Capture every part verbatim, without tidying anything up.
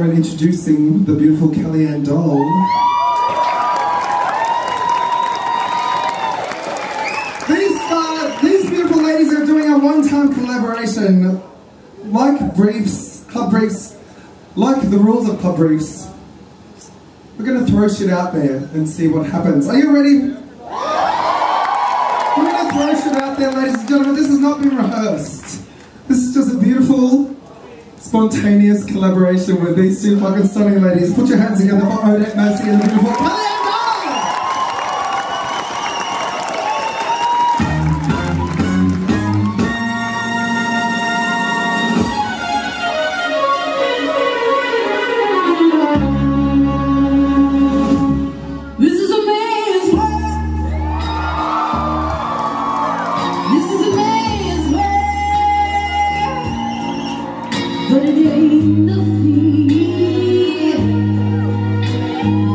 And introducing the beautiful Kelly Ann Doll. These, uh, these beautiful ladies are doing a one-time collaboration. Like Briefs, Club Briefs, like the rules of Club Briefs, we're going to throw shit out there and see what happens. Are you ready? We're going to throw shit out there, ladies and gentlemen. This has not been rehearsed. This is just a beautiful, spontaneous collaboration with these two fucking stunning ladies. Put your hands together for Odette Mercy and the beautiful Kelly Ann Doll! This is a man's world. This is a man's world. But it ain't nothing,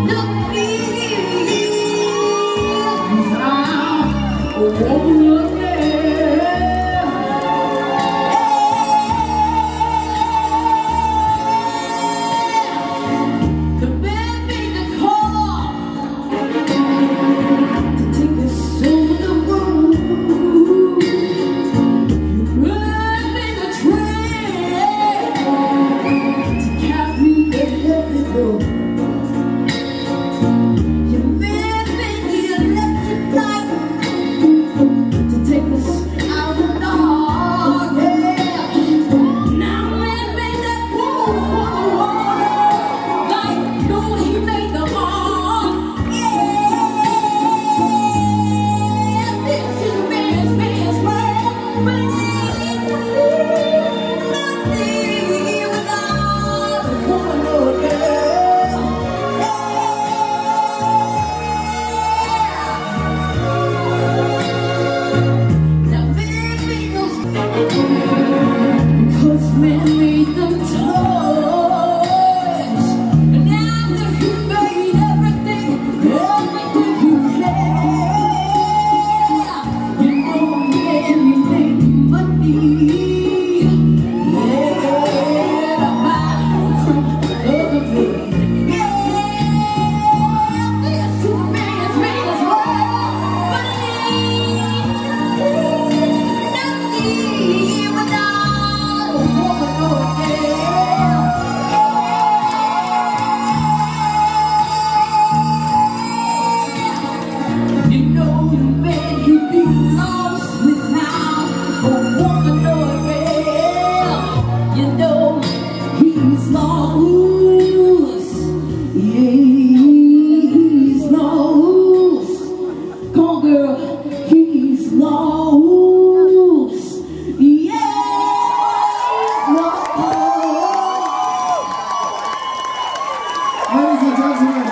nothing, 'cause I'm a woman up there. Hey. The man made the call to take us over the road. You run me the train . Ladies and gentlemen.